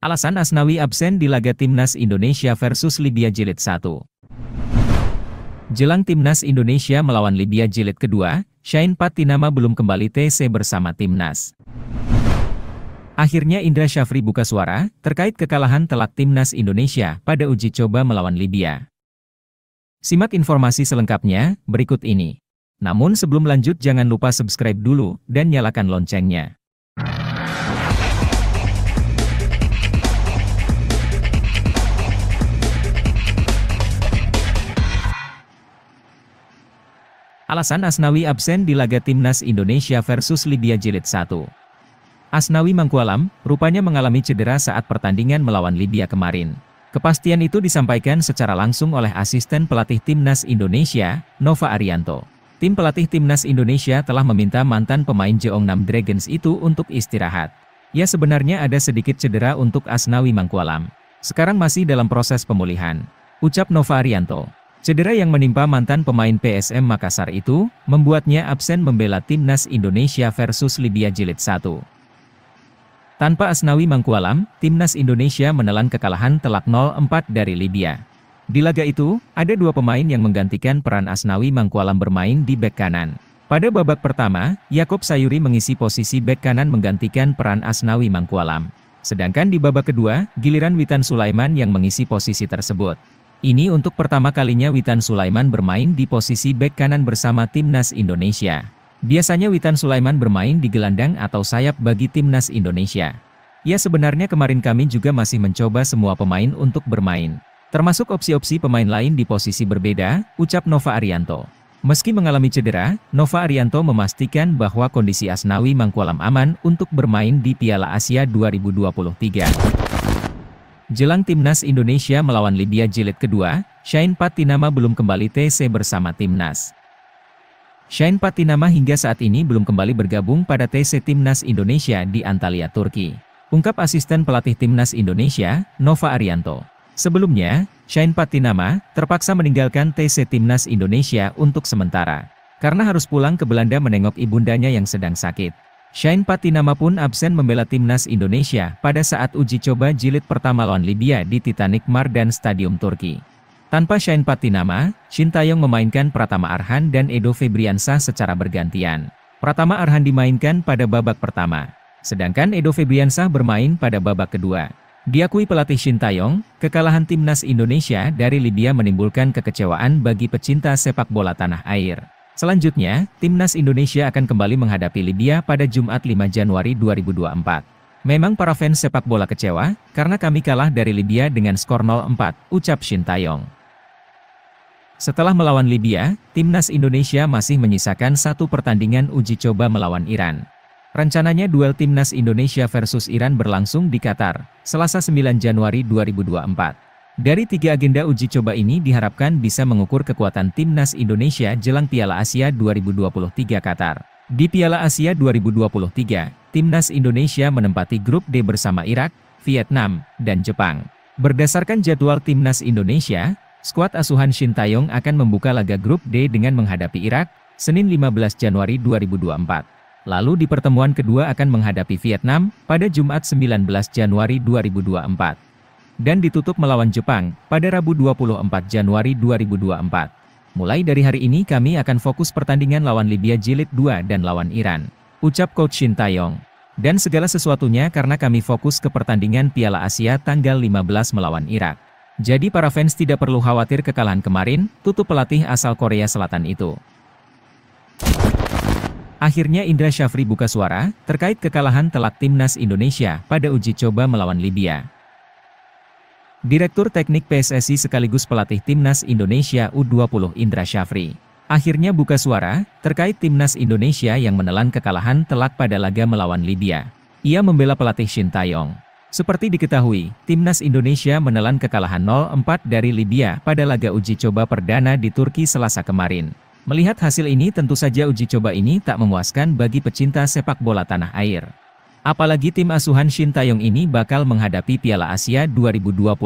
Alasan Asnawi absen di laga Timnas Indonesia versus Libya Jilid 1. Jelang Timnas Indonesia melawan Libya Jilid kedua, Shayne Pattynama belum kembali TC bersama Timnas. Akhirnya Indra Syafri buka suara terkait kekalahan telak Timnas Indonesia pada uji coba melawan Libya. Simak informasi selengkapnya berikut ini. Namun sebelum lanjut jangan lupa subscribe dulu dan nyalakan loncengnya. Alasan Asnawi absen di laga Timnas Indonesia versus Libya Jilid 1. Asnawi Mangkualam rupanya mengalami cedera saat pertandingan melawan Libya kemarin. Kepastian itu disampaikan secara langsung oleh asisten pelatih Timnas Indonesia, Nova Arianto. Tim pelatih Timnas Indonesia telah meminta mantan pemain Jeongnam Dragons itu untuk istirahat. Ya, sebenarnya ada sedikit cedera untuk Asnawi Mangkualam. Sekarang masih dalam proses pemulihan, ucap Nova Arianto. Cedera yang menimpa mantan pemain PSM Makassar itu membuatnya absen membela Timnas Indonesia versus Libya Jilid 1. Tanpa Asnawi Mangkualam, Timnas Indonesia menelan kekalahan telak 0-4 dari Libya. Di laga itu, ada dua pemain yang menggantikan peran Asnawi Mangkualam bermain di bek kanan. Pada babak pertama, Yakob Sayuri mengisi posisi bek kanan menggantikan peran Asnawi Mangkualam. Sedangkan di babak kedua, giliran Witan Sulaiman yang mengisi posisi tersebut. Ini untuk pertama kalinya Witan Sulaiman bermain di posisi bek kanan bersama Timnas Indonesia. Biasanya Witan Sulaiman bermain di gelandang atau sayap bagi Timnas Indonesia. Ya, sebenarnya kemarin kami juga masih mencoba semua pemain untuk bermain, termasuk opsi-opsi pemain lain di posisi berbeda, ucap Nova Arianto. Meski mengalami cedera, Nova Arianto memastikan bahwa kondisi Asnawi Mangkualam aman untuk bermain di Piala Asia 2023. Jelang Timnas Indonesia melawan Libya Jilid kedua, Shayne Pattynama belum kembali TC bersama Timnas. Shayne Pattynama hingga saat ini belum kembali bergabung pada TC Timnas Indonesia di Antalya, Turki, ungkap asisten pelatih Timnas Indonesia, Nova Arianto. Sebelumnya, Shayne Pattynama terpaksa meninggalkan TC Timnas Indonesia untuk sementara, karena harus pulang ke Belanda menengok ibundanya yang sedang sakit. Shayne Pattynama pun absen membela Timnas Indonesia pada saat uji coba jilid pertama lawan Libya di Titanic Mardan Stadium Turki. Tanpa Shayne Pattynama, Shin Taeyong memainkan Pratama Arhan dan Edo Febriansah secara bergantian. Pratama Arhan dimainkan pada babak pertama, sedangkan Edo Febriansah bermain pada babak kedua. Diakui pelatih Shin Taeyong, kekalahan Timnas Indonesia dari Libya menimbulkan kekecewaan bagi pecinta sepak bola tanah air. Selanjutnya, Timnas Indonesia akan kembali menghadapi Libya pada Jumat 5 Januari 2024. Memang para fans sepak bola kecewa, karena kami kalah dari Libya dengan skor 0-4, ucap Shin Taeyong. Setelah melawan Libya, Timnas Indonesia masih menyisakan satu pertandingan uji coba melawan Iran. Rencananya duel Timnas Indonesia versus Iran berlangsung di Qatar, Selasa 9 Januari 2024. Dari tiga agenda uji coba ini diharapkan bisa mengukur kekuatan Timnas Indonesia jelang Piala Asia 2023 Qatar. Di Piala Asia 2023, Timnas Indonesia menempati grup D bersama Irak, Vietnam, dan Jepang. Berdasarkan jadwal Timnas Indonesia, skuad asuhan Shin Taeyong akan membuka laga grup D dengan menghadapi Irak, Senin 15 Januari 2024. Lalu di pertemuan kedua akan menghadapi Vietnam pada Jumat 19 Januari 2024. Dan ditutup melawan Jepang pada Rabu 24 Januari 2024. Mulai dari hari ini kami akan fokus pertandingan lawan Libya Jilid 2 dan lawan Iran, ucap Coach Shin Taeyong. Dan segala sesuatunya karena kami fokus ke pertandingan Piala Asia tanggal 15 melawan Irak. Jadi para fans tidak perlu khawatir kekalahan kemarin, tutup pelatih asal Korea Selatan itu. Akhirnya Indra Syafri buka suara terkait kekalahan telak Timnas Indonesia pada uji coba melawan Libya. Direktur Teknik PSSI sekaligus pelatih Timnas Indonesia U20 Indra Syafri akhirnya buka suara terkait Timnas Indonesia yang menelan kekalahan telak pada laga melawan Libya. Ia membela pelatih Shin Taeyong. Seperti diketahui, Timnas Indonesia menelan kekalahan 0-4 dari Libya pada laga uji coba perdana di Turki Selasa kemarin. Melihat hasil ini tentu saja uji coba ini tak memuaskan bagi pecinta sepak bola tanah air. Apalagi tim asuhan Shin Taeyong ini bakal menghadapi Piala Asia 2023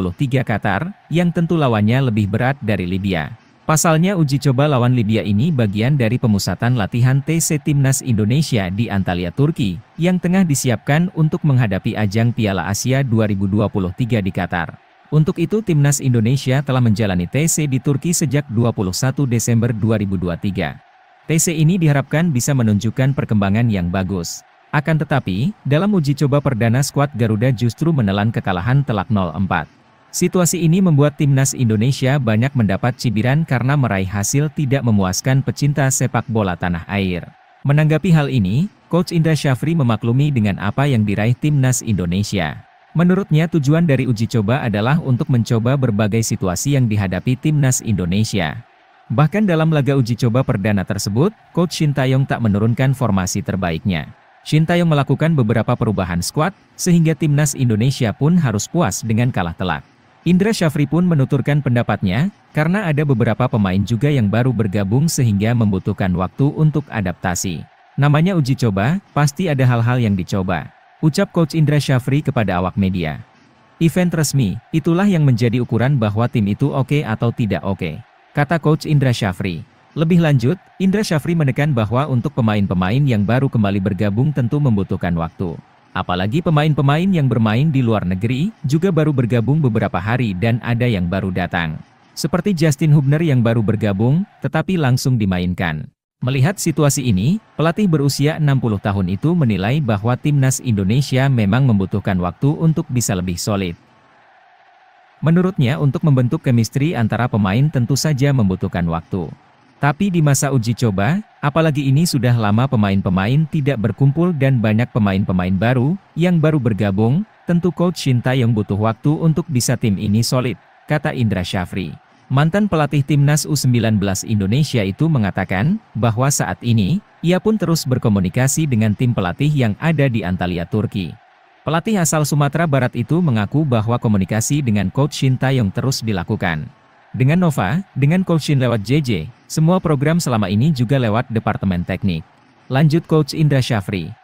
Qatar, yang tentu lawannya lebih berat dari Libya. Pasalnya uji coba lawan Libya ini bagian dari pemusatan latihan TC Timnas Indonesia di Antalya, Turki, yang tengah disiapkan untuk menghadapi ajang Piala Asia 2023 di Qatar. Untuk itu Timnas Indonesia telah menjalani TC di Turki sejak 21 Desember 2023. TC ini diharapkan bisa menunjukkan perkembangan yang bagus. Akan tetapi, dalam uji coba perdana skuad Garuda justru menelan kekalahan telak 0-4. Situasi ini membuat Timnas Indonesia banyak mendapat cibiran karena meraih hasil tidak memuaskan pecinta sepak bola tanah air. Menanggapi hal ini, Coach Indra Syafri memaklumi dengan apa yang diraih Timnas Indonesia. Menurutnya tujuan dari uji coba adalah untuk mencoba berbagai situasi yang dihadapi Timnas Indonesia. Bahkan dalam laga uji coba perdana tersebut, Coach Shin Taeyong tak menurunkan formasi terbaiknya. Shin Taeyong melakukan beberapa perubahan skuad, sehingga Timnas Indonesia pun harus puas dengan kalah telak. Indra Syafri pun menuturkan pendapatnya, karena ada beberapa pemain juga yang baru bergabung sehingga membutuhkan waktu untuk adaptasi. Namanya uji coba, pasti ada hal-hal yang dicoba, ucap Coach Indra Syafri kepada awak media. Event resmi, itulah yang menjadi ukuran bahwa tim itu oke atau tidak oke, kata Coach Indra Syafri. Lebih lanjut, Indra Syafri menekan bahwa untuk pemain-pemain yang baru kembali bergabung tentu membutuhkan waktu. Apalagi pemain-pemain yang bermain di luar negeri, juga baru bergabung beberapa hari dan ada yang baru datang. Seperti Justin Hubner yang baru bergabung, tetapi langsung dimainkan. Melihat situasi ini, pelatih berusia 60 tahun itu menilai bahwa Timnas Indonesia memang membutuhkan waktu untuk bisa lebih solid. Menurutnya untuk membentuk chemistry antara pemain tentu saja membutuhkan waktu. Tapi di masa uji coba, apalagi ini sudah lama pemain-pemain tidak berkumpul dan banyak pemain-pemain baru, yang baru bergabung, tentu Coach Shin Taeyong butuh waktu untuk bisa tim ini solid, kata Indra Syafri. Mantan pelatih Timnas U19 Indonesia itu mengatakan, bahwa saat ini, ia pun terus berkomunikasi dengan tim pelatih yang ada di Antalya, Turki. Pelatih asal Sumatera Barat itu mengaku bahwa komunikasi dengan Coach Shin Taeyong terus dilakukan. Dengan Nova, dengan Coach Shin lewat JJ, semua program selama ini juga lewat Departemen Teknik. Lanjut Coach Indra Syafri.